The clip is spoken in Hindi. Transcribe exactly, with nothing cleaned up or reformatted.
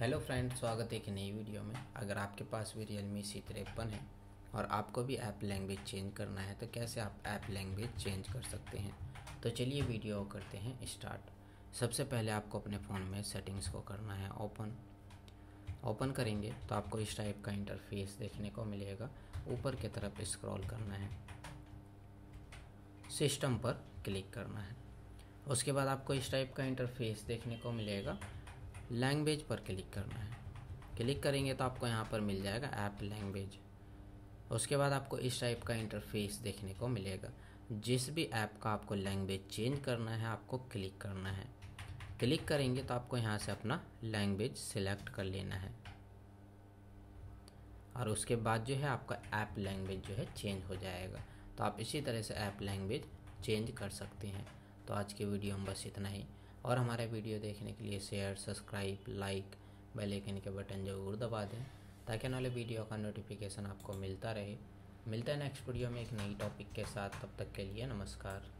हेलो फ्रेंड, स्वागत है एक नई वीडियो में। अगर आपके पास भी Realme C तिरपन है और आपको भी ऐप लैंग्वेज चेंज करना है तो कैसे आप ऐप लैंग्वेज चेंज कर सकते हैं, तो चलिए वीडियो करते हैं स्टार्ट। सबसे पहले आपको अपने फ़ोन में सेटिंग्स को करना है ओपन। ओपन करेंगे तो आपको इस टाइप का इंटरफेस देखने को मिलेगा। ऊपर की तरफ स्क्रॉल करना है, सिस्टम पर क्लिक करना है। उसके बाद आपको इस टाइप का इंटरफेस देखने को मिलेगा, लैंग्वेज पर क्लिक करना है। क्लिक करेंगे तो आपको यहाँ पर मिल जाएगा ऐप लैंग्वेज। उसके बाद आपको इस टाइप का इंटरफेस देखने को मिलेगा। जिस भी ऐप का आपको लैंग्वेज चेंज करना है आपको क्लिक करना है। क्लिक करेंगे तो आपको यहाँ से अपना लैंग्वेज सिलेक्ट कर लेना है और उसके बाद जो है आपका ऐप लैंग्वेज जो है चेंज हो जाएगा। तो आप इसी तरह से ऐप लैंग्वेज चेंज कर सकते हैं। तो आज की वीडियो में बस इतना ही, और हमारा वीडियो देखने के लिए share, subscribe, like, bell icon के बटन जरूर दबा दें ताकि आने वाले वीडियो का नोटिफिकेशन आपको मिलता रहे। मिलता है नेक्स्ट वीडियो में एक नई टॉपिक के साथ, तब तक के लिए नमस्कार।